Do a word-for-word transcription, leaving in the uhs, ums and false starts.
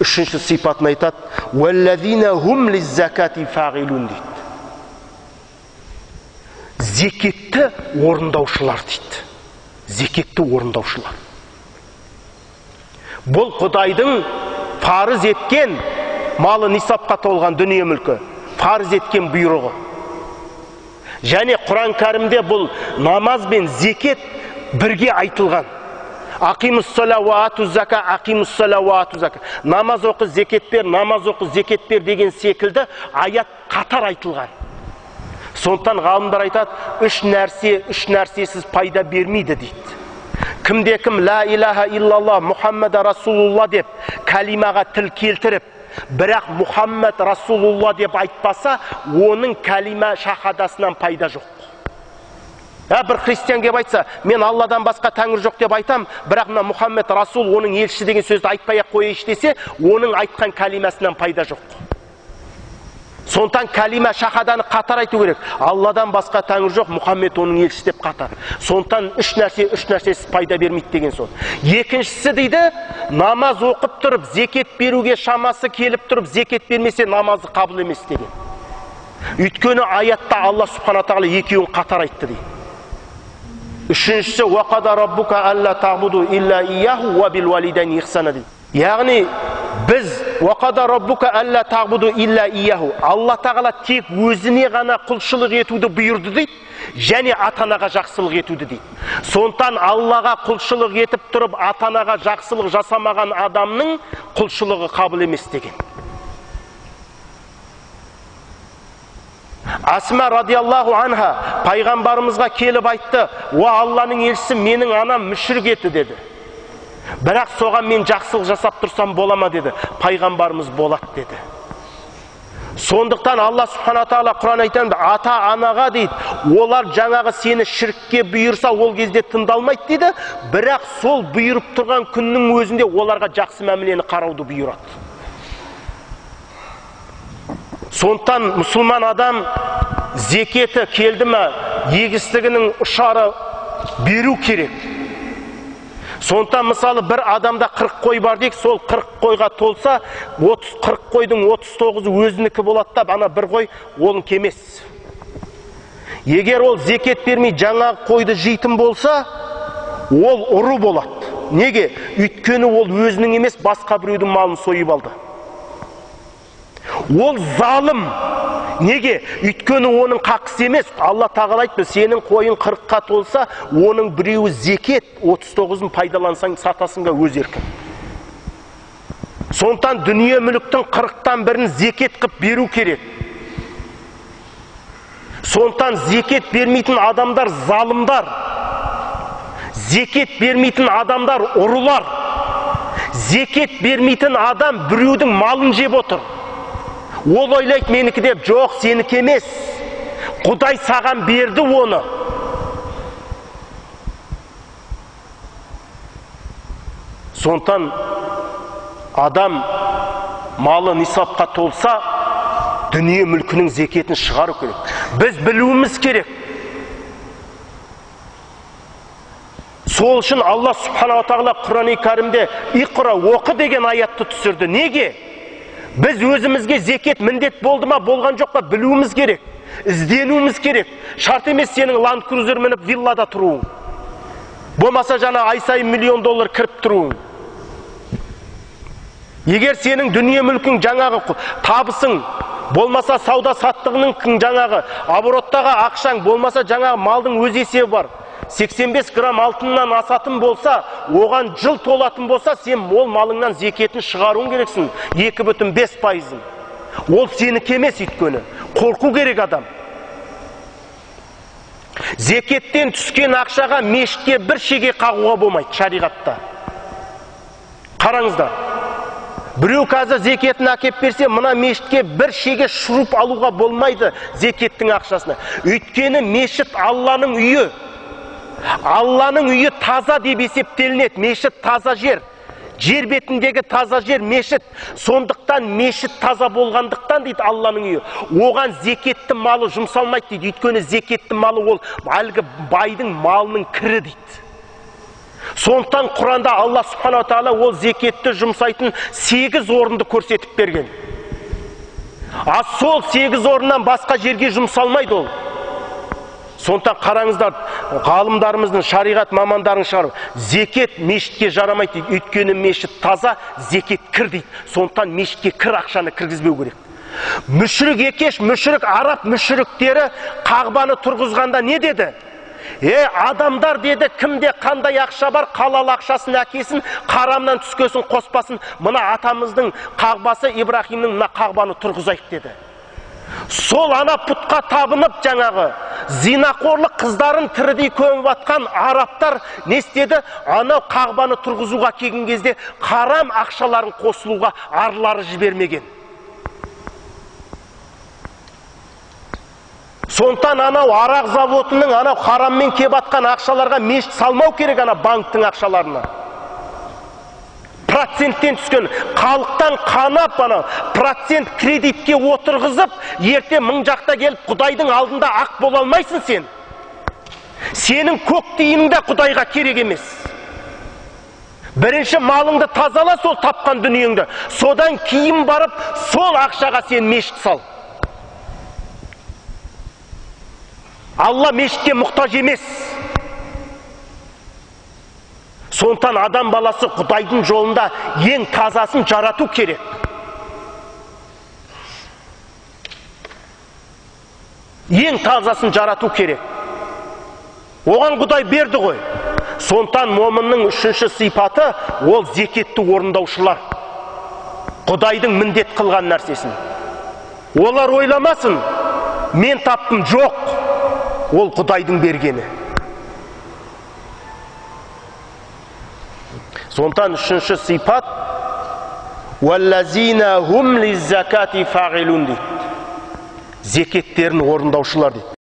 үшінші сипатын айтады. Уәлләзина хум лиззакати фағилун дейді. Зекетті орындаушылар дейді. Зекетті орындаушылар. Бұл Құдайдың парыз еткен малы нисапқа толған дүние мүлкі, парыз еткен бұйрығы. Және Құран кәрімде бұл намаз бен зекет бірге айтылған. Ақимус салауату зака, ақимус салауату зака. Намаз оқы, зекет бер, намаз оқы, зекет бер деген секілді аят қатар айтылған. Сондықтан ғалымдар айтады, үш нәрсе, үш нәрсесіз пайда бермейді дейді. Кімде кім ла илаха иллалла Мухаммад Расулулла деп калимаға тіл келтіріп, бірақ Мухаммад Расулулла деп айтпаса, оның калима шахадасынан пайда жоқ. Ә, бір христиан кеп айтса, мен Алладан басқа тәңір жоқ деп айтам, бірақ мына Мухаммад Расул оның елші деген сөзді айтпай-ақ қояйыншы десе, оның айтқан калимасынан пайда жоқ. Сондықтан калима шахаданы қатар айту керек. Алладан басқа тәңір жоқ, Мухаммед оның елшісі деп қатар. Сондықтан үш нәрсе, үш нәрсесіз пайда бермейді деген сон. Екіншісі дейді, намаз оқып тұрып, зекет беруге шамасы келіп тұрып, зекет бермесе намазы қабыл емес деген. Өйткені аятта Алла Субхана тағала екеуін қатар айтты дейді. Үшіншісі, уақада раббука алла тағбуду илля ияху уа бил валидайни ихсана дейді. Яғни біз уақада раббука алла тағбуду илля ияху, Алла тағала тек өзіне ғана құлшылық етуді бұйырды дейді, және атанаға жақсылық етуді дейді. Сондықтан Аллаға құлшылық етіп тұрып, атанаға жақсылық жасамаған адамның құлшылығы қабыл емес деген. Асма радиаллаху анха пайғамбарымызға келіп айтты: "Уа Алланың елшісі, менің анам мүшрик еді" деді. Бірақ соған мен жақсылық жасап тұрсам болама деді. Пайғамбарымыз болады деді. Сондықтан Алла Субхана тағала Құран айтамды, ата анаға дейді, олар жаңағы сені шіркке бұйырса, ол кезде тыңдалмайды дейді, бірақ сол бұйырып тұрған күннің өзінде оларға жақсы мәмілені қарауды бұйырады. Сондықтан мұсылман адам зекеті келді ме, егістігінің ұшары беру керек. Сондықтан мысалы бір адамда қырық қой бар дейік, сол қырық қойға толса, қырық қойдың отыз тоғызы өзінікі болаттап, ана бір қой оның кемес. Егер ол зекет бермей жаңағы қойды жейтін болса, ол ұры болады. Неге? Өйткені ол өзінің емес, басқа біреудің малын сойып алды. Ол залым. Неге? Өйткені оның қақысы емес. Алла тағала айтты, сенің қойың қырыққа толса, оның біреуі зекет, отыз тоғызын пайдалансаң, сатасыңға өз еркің. Сондықтан дүние мүліктің қырықтан бірін зекет қып беру керек. Сондықтан зекет бермейтін адамдар залымдар. Зекет бермейтін адамдар ұрылар. Зекет бермейтін адам біреудің малын жеп отыр. Ол ойлайды менікі деп, жоқ, сенікі емес. Құдай саған берді оны. Сондықтан адам малы нисапқа толса, дүние мүлкінің зекетін шығару керек. Біз білуіміз керек. Сол үшін Алла Субхана тағала Құран-ы Кәрімде иқра, оқы деген аятты түсірді. Неге? Біз өзімізге зекет міндет болды ма, болған жоқ па, білуіміз керек, ізденуіміз керек. Шарт емес сенің ланд крузер мініп виллада тұруың. Болмаса жаңа ай сайын миллион доллар кіріп тұруың. Егер сенің дүние мүлкің жаңағы табысың, болмаса сауда саттығының жаңағы обороттағы ақшаң, болмаса жаңағы малдың өз есебі бар. сексен бес грамм алтыннан асатын болса, оған жыл толатын болса, сен мол малыңнан зекетін шығаруың керексің, екі бүтін бес пайызын. Ол сені кемес еткені. Қорқу керек адам. Зекеттен түскен ақшаға мешітке бір шеге қағуға болмайды шариғатта. Қараңыздар. Біреу қазір зекетін әкеп берсе, мына мешітке бір шеге шұруп алуға болмайды зекеттің ақшасына. Өйткені мешіт Алланың үйі. Алланың үйі таза деп есептелінеді. Мешіт таза жер. Жер бетіндегі таза жер мешіт. Сондықтан мешіт таза болғандықтан дейді Алланың үйі. Оған зекетті малы жұмсалмайды дейді. Өйткені зекетті малы ол әлгі байдың малының кірі дейді. Сондықтан Құранда Алла Субхана тағала ол зекетті жұмсайтын сегіз орынды көрсетіп берген. А сол сегіз орыннан басқа жерге жұмсалмайды ол. Сондықтан қараңыздар, ғалымдарымыздың, шариғат мамандарын шығарып, зекет мешітке жарамайды, өйткені мешіт таза, зекет кір дейді. Сондықтан мешітке кір ақшаны кіргізбеу керек. Мүшірік екеш, мүшірік араб мүшіріктері қағбаны тұрғызғанда не деді? Е, адамдар деді, кімде қандай ақша бар, халал ақшасын әкесін, қарамнан түскесін, қоспасын, мына атамыздың қағбасы Ибрахимнің мына қағбаны тұрғызайық деді. Сол ана пұтқа табынып жаңағы зинақорлық қыздарын тірідей көміп атқан арабтар не істеді? Анау қағбаны тұрғызуға келген кезде қарам ақшаларын қосылуға арлары жібермеген. Сонтан анау арақ заводының анау хараммен кеп атқан ақшаларға мешіт салмау керек, ана банктың ақшаларына. Проценттен түскен халықтан қанап анау процент кредитке отырғызып, ерте мың жақта келіп Құдайдың алдында ақ бола алмайсың сен. Сенің көктейінің де Құдайға керек емес. Бірінші малыңды тазала, сол тапқан дүниеңді. Содан кейін барып, сол ақшаға сен мешіт сал. Алла мешітке мұқтаж емес. Сондықтан адам баласы Құдайдың жолында ең тазасын жарату керек. Ең тазасын жарату керек. Оған Құдай берді ғой. Сондықтан момынның үшінші сипаты ол зекетті орындаушылар. Құдайдың міндет қылған нәрсесін. Олар ойламасын, мен таптым, жоқ. Ол Құдайдың бергені. Сондықтан үшінші сипат «Уаллазина хум лиззакати фағилун» дейді. Зекеттерін орындаушылар дейді.